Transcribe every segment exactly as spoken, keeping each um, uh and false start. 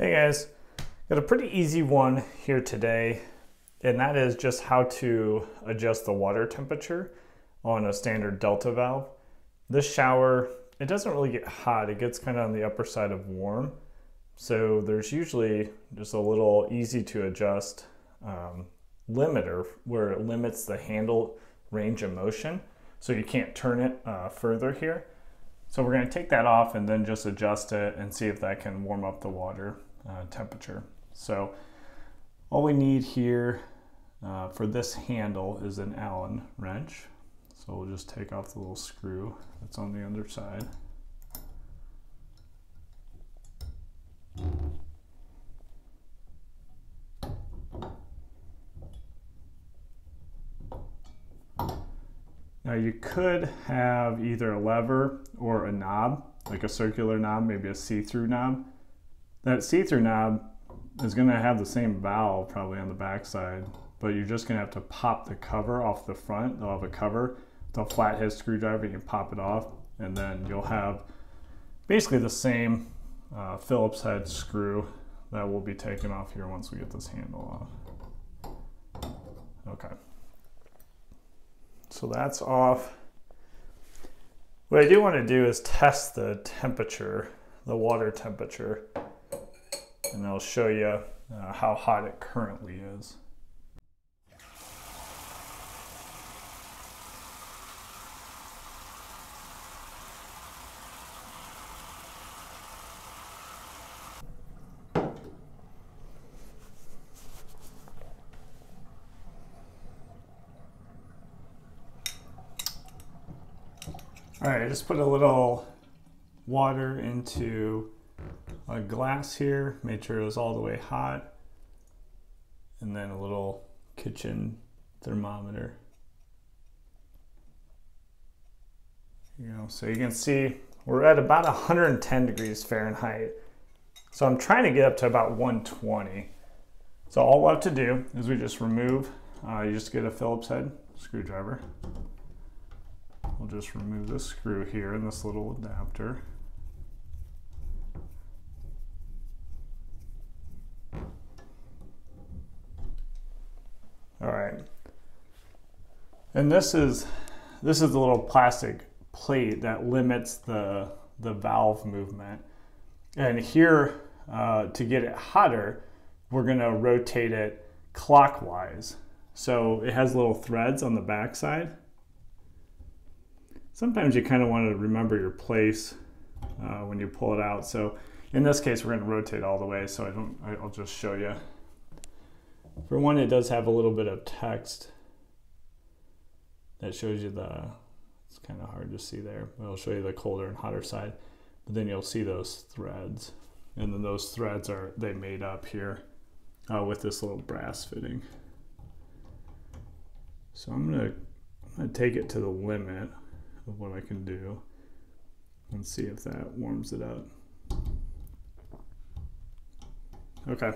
Hey guys, got a pretty easy one here today, and that is just how to adjust the water temperature on a standard Delta valve. This shower, it doesn't really get hot, it gets kind of on the upper side of warm, so there's usually just a little easy to adjust um, limiter where it limits the handle range of motion, so you can't turn it uh, further here. So we're going to take that off and then just adjust it and see if that can warm up the water uh, temperature. So all we need here uh, for this handle is an Allen wrench. So we'll just take off the little screw that's on the underside. Now you could have either a lever or a knob, like a circular knob, maybe a see-through knob. That see-through knob is going to have the same valve probably on the backside, but you're just going to have to pop the cover off the front. They'll have a cover with a flathead screwdriver, you can pop it off, and then you'll have basically the same uh, Phillips head screw that will be taken off here once we get this handle off. Okay. So that's off. What I do want to do is test the temperature, the water temperature, and I'll show you uh, how hot it currently is. All right, I just put a little water into a glass here, made sure it was all the way hot, and then a little kitchen thermometer. There you go. So you can see we're at about one hundred ten degrees Fahrenheit. So I'm trying to get up to about one twenty. So all we'll have to do is we just remove, uh, you just get a Phillips head screwdriver. We'll just remove this screw here and this little adapter. All right. And this is this is the little plastic plate that limits the the valve movement. And here uh, to get it hotter, we're going to rotate it clockwise. So it has little threads on the back side. Sometimes you kind of want to remember your place uh, when you pull it out. So in this case, we're going to rotate all the way. So I don't, I'll just show you. For one, it does have a little bit of text that shows you the, it's kind of hard to see there, but it'll show you the colder and hotter side. But then you'll see those threads. And then those threads are, they made up here uh, with this little brass fitting. So I'm going to, I'm going to take it to the limit of what I can do and see if that warms it up. Okay,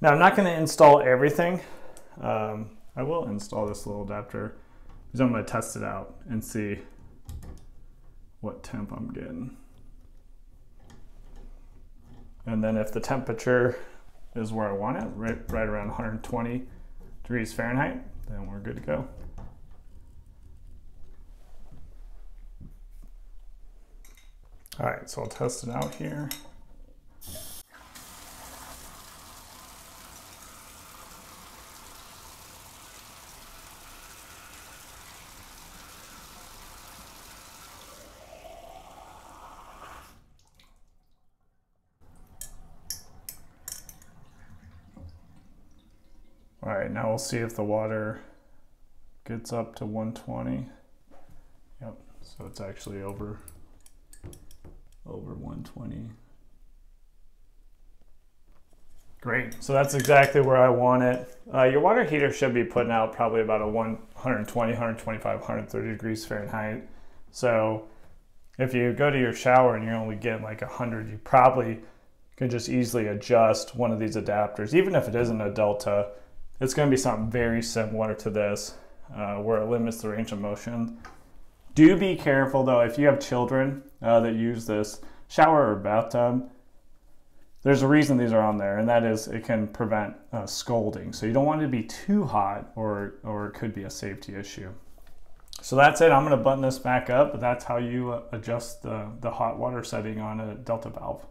now I'm not going to install everything. Um, I will install this little adapter because I'm going to test it out and see what temp I'm getting. And then if the temperature is where I want it, right, right around one hundred twenty degrees Fahrenheit, then we're good to go. All right, so I'll test it out here. All right, now we'll see if the water gets up to one twenty. Yep, so it's actually over. over one twenty. Great, so that's exactly where I want it. Uh, your water heater should be putting out probably about a one hundred twenty, one hundred twenty-five, one hundred thirty degrees Fahrenheit. So if you go to your shower and you're only getting like one hundred, you probably could just easily adjust one of these adapters. Even if it isn't a Delta, it's gonna be something very similar to this uh, where it limits the range of motion. Do be careful though, if you have children uh, that use this shower or bathtub, There's a reason these are on there, and that is it can prevent uh, scalding. So you don't want it to be too hot, or, or it could be a safety issue. So that's it. I'm going to button this back up, but that's how you adjust the, the hot water setting on a Delta valve.